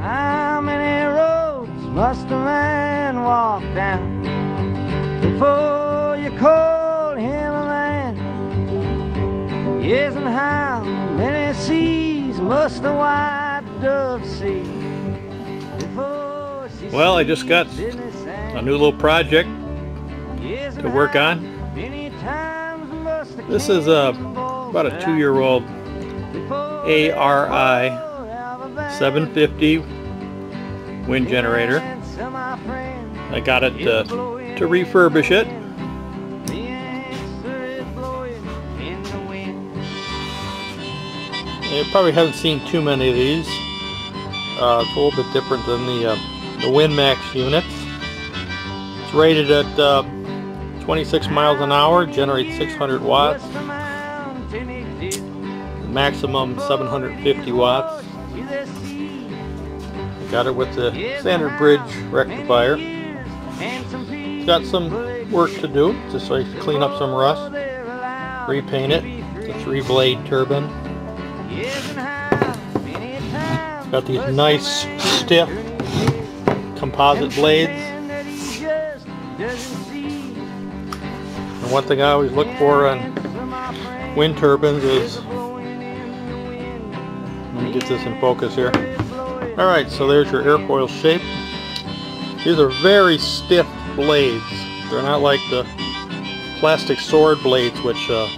How many roads must a man walk down before you call him a man? Yes, and how many seas must the white dove see before she sees? Well, I just got a new little project to work on. This is about a 2-year-old ARI-750 wind generator. I got it to refurbish it. You probably haven't seen too many of these. It's a little bit different than the WinMax units. It's rated at 26 miles an hour, generates 600 watts, maximum 750 watts. Got it with the standard bridge rectifier. It's got some work to do, just so you can clean up some rust, repaint it. It's a 3-blade turbine. It's got these nice, stiff composite blades. And one thing I always look for on wind turbines is, let me get this in focus here. Alright, so there's your airfoil shape. These are very stiff blades. They're not like the plastic sword blades, which are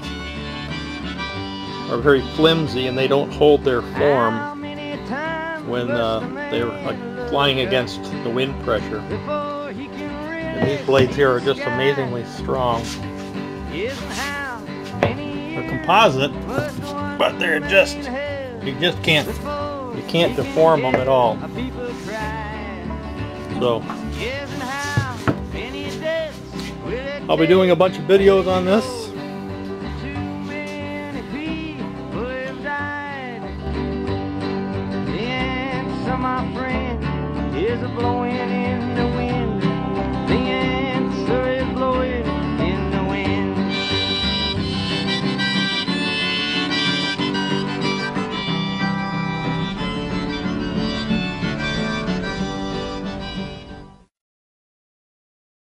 very flimsy and they don't hold their form when they're like flying against the wind pressure. And these blades here are just amazingly strong. They're composite, but they're just, you just can't deform them at all. So I'll be doing a bunch of videos on this. Some my friend is a blowing